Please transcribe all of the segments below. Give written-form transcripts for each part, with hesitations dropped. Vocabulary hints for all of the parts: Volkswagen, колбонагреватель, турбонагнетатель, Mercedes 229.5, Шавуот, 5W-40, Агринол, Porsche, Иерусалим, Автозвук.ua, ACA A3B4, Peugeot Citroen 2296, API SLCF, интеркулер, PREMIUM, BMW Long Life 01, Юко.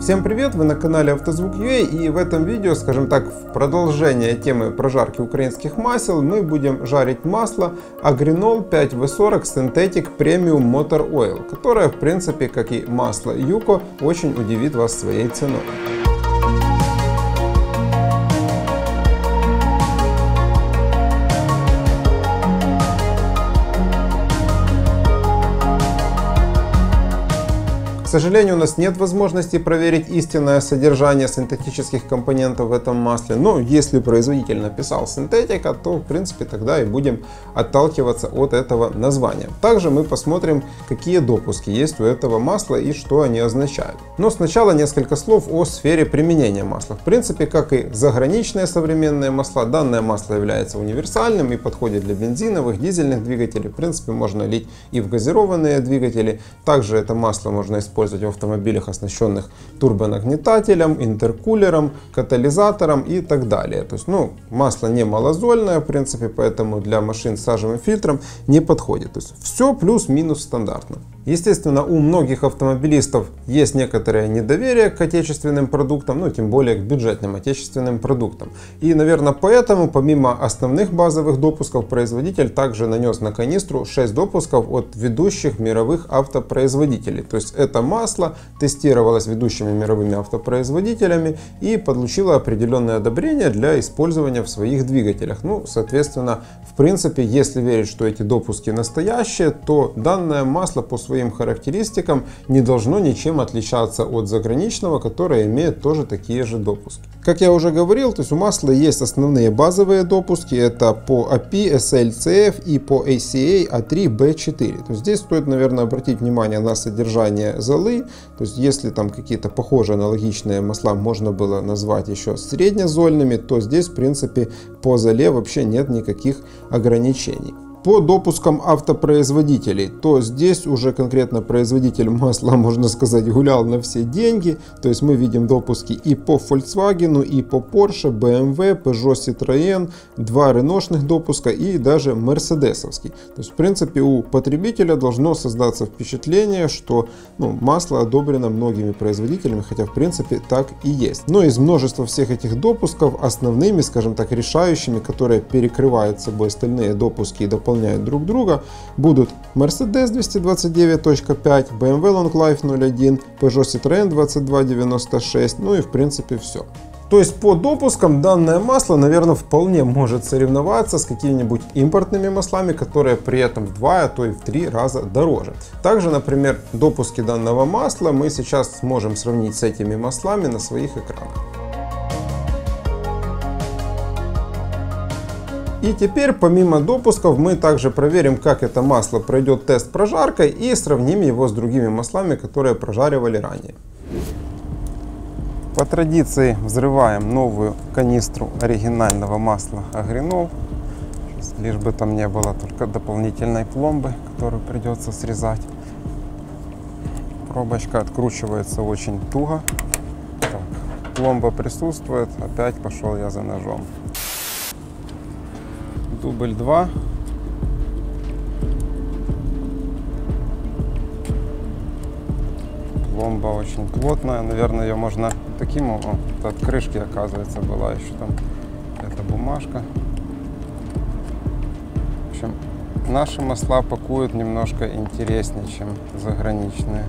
Всем привет, вы на канале Автозвук.ua, и в этом видео, скажем так, в продолжение темы прожарки украинских масел, мы будем жарить масло Агринол 5W-40 Synthetic Premium Motor Oil, которое, в принципе, как и масло Юко, очень удивит вас своей ценой. К сожалению, у нас нет возможности проверить истинное содержание синтетических компонентов в этом масле, но если производитель написал синтетика, то в принципе тогда и будем отталкиваться от этого названия. Также мы посмотрим, какие допуски есть у этого масла и что они означают. Но сначала несколько слов о сфере применения масла. В принципе, как и заграничные современные масла, данное масло является универсальным и подходит для бензиновых, дизельных двигателей. В принципе, можно лить и в газированные двигатели. Также это масло можно использовать в автомобилях, оснащенных турбонагнетателем, интеркулером, катализатором и так далее. То есть, масло не малозольное, в принципе, поэтому для машин с сажевым фильтром не подходит. То есть, все плюс-минус стандартно. Естественно, у многих автомобилистов есть некоторое недоверие к отечественным продуктам, ну, тем более к бюджетным отечественным продуктам. И, наверное, поэтому, помимо основных базовых допусков, производитель также нанес на канистру 6 допусков от ведущих мировых автопроизводителей. То есть, это масло тестировалось ведущими мировыми автопроизводителями и получило определенное одобрение для использования в своих двигателях. Ну, соответственно, в принципе, если верить, что эти допуски настоящие, то данное масло по своим характеристикам не должно ничем отличаться от заграничного, которое имеет тоже такие же допуски. Как я уже говорил, то есть у масла есть основные базовые допуски, это по API SLCF и по ACA A3B4. То есть здесь стоит, наверное, обратить внимание на содержание золы, то есть если там какие-то похожие аналогичные масла можно было назвать еще среднезольными, то здесь, в принципе, по золе вообще нет никаких ограничений. По допускам автопроизводителей, то здесь уже конкретно производитель масла, можно сказать, гулял на все деньги. То есть мы видим допуски и по Volkswagen, и по Porsche, BMW, Peugeot Citroen, 2 реношных допуска и даже мерседесовский. То есть, в принципе, у потребителя должно создаться впечатление, что масло одобрено многими производителями, хотя, в принципе, так и есть. Но из множества всех этих допусков основными, скажем так, решающими, которые перекрывают собой остальные допуски и дополнительные, друг друга, будут Mercedes 229.5, BMW Long Life 01, Peugeot Citroen 2296, ну и в принципе все. То есть по допускам данное масло, наверное, вполне может соревноваться с какими-нибудь импортными маслами, которые при этом в 2, а то и в 3 раза дороже. Также, например, допуски данного масла мы сейчас сможем сравнить с этими маслами на своих экранах. И теперь, помимо допусков, мы также проверим, как это масло пройдет тест прожаркой и сравним его с другими маслами, которые прожаривали ранее. По традиции взрываем новую канистру оригинального масла Агринол. Лишь бы там не было только дополнительной пломбы, которую придется срезать. Пробочка откручивается очень туго. Так, пломба присутствует, опять пошел я за ножом. Дубль 2. Пломба очень плотная. Наверное, ее можно таким образом. От крышки, оказывается, была еще там эта бумажка. В общем, наши масла пакуют немножко интереснее, чем заграничные.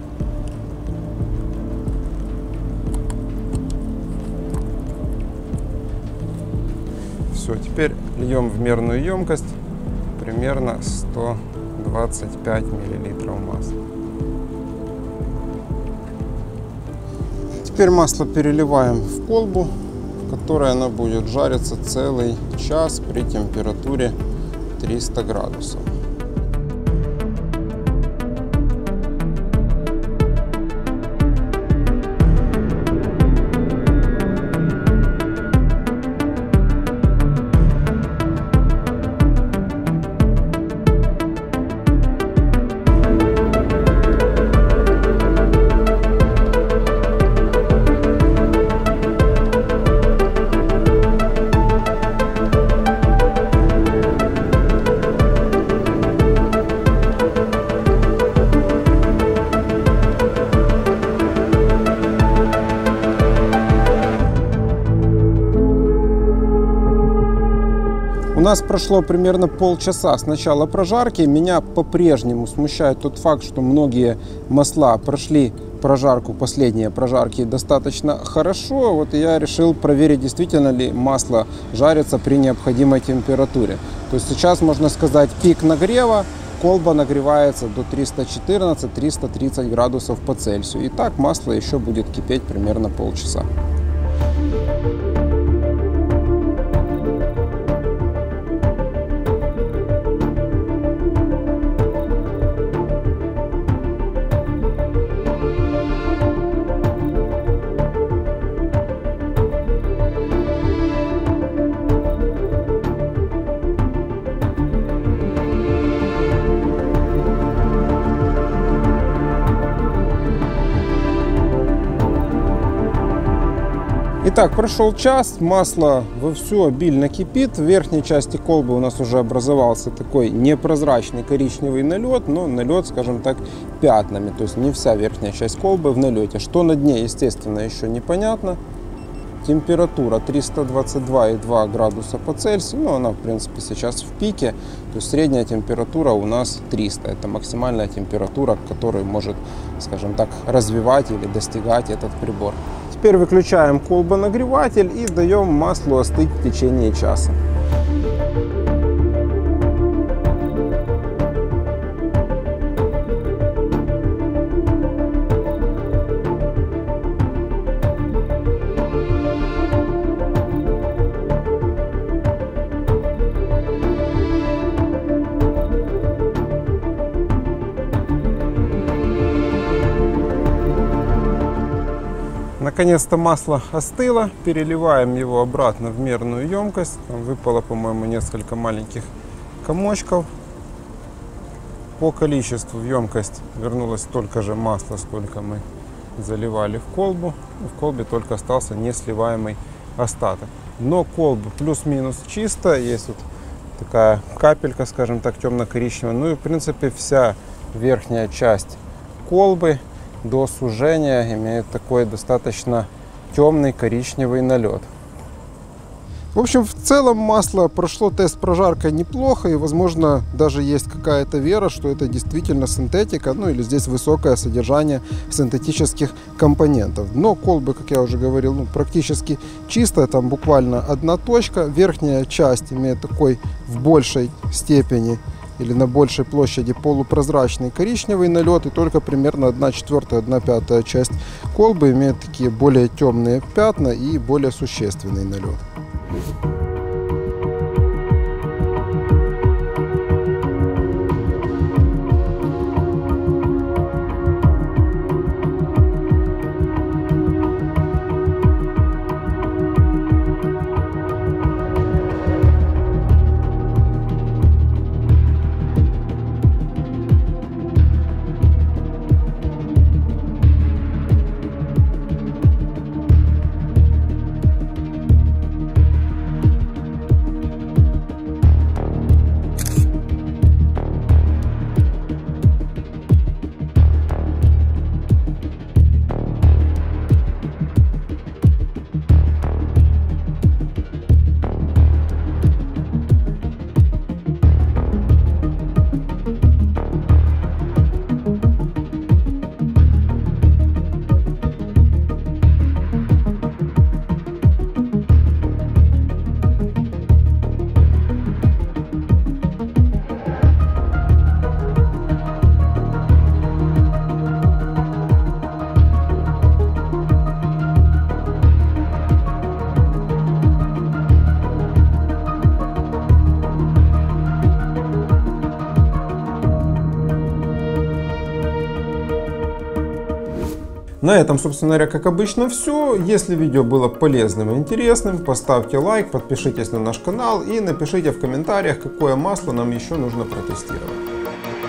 Все, теперь льем в мерную емкость примерно 125 мл масла. Теперь масло переливаем в колбу, в которой оно будет жариться целый час при температуре 300 градусов. нас прошло примерно полчаса с начала прожарки. Меня по-прежнему смущает тот факт, что многие масла прошли прожарку, последние прожарки, достаточно хорошо. Вот я решил проверить, действительно ли масло жарится при необходимой температуре. То есть сейчас можно сказать пик нагрева. Колба нагревается до 314-330 градусов по Цельсию. И так масло еще будет кипеть примерно полчаса. Итак, прошел час, масло вовсю обильно кипит. В верхней части колбы у нас уже образовался такой непрозрачный коричневый налет, но налет, скажем так, пятнами. То есть не вся верхняя часть колбы в налете. Что на дне, естественно, еще непонятно. Температура 322,2 градуса по Цельсию, но она, в принципе, сейчас в пике. То есть средняя температура у нас 300. Это максимальная температура, которую может, скажем так, развивать или достигать этот прибор. Теперь выключаем колбонагреватель и даем маслу остыть в течение часа. Наконец-то масло остыло, переливаем его обратно в мерную емкость. Там выпало, по-моему, несколько маленьких комочков. По количеству в емкость вернулось столько же масла, сколько мы заливали в колбу. В колбе только остался несливаемый остаток. Но колба плюс-минус чистая, есть вот такая капелька, скажем так, темно-коричневая. Ну и, в принципе, вся верхняя часть колбы до сужения имеет такой достаточно темный коричневый налет. В общем, в целом масло прошло тест прожарка неплохо, и, возможно, даже есть какая-то вера, что это действительно синтетика, ну или здесь высокое содержание синтетических компонентов. Но колбы, как я уже говорил, практически чистая, там буквально одна точка. Верхняя часть имеет такой в большей степени или на большей площади полупрозрачный коричневый налет, и только примерно 1/4-1/5 часть колбы имеет такие более темные пятна и более существенный налет. На этом, собственно говоря, как обычно все. Если видео было полезным и интересным, поставьте лайк, подпишитесь на наш канал и напишите в комментариях, какое масло нам еще нужно протестировать.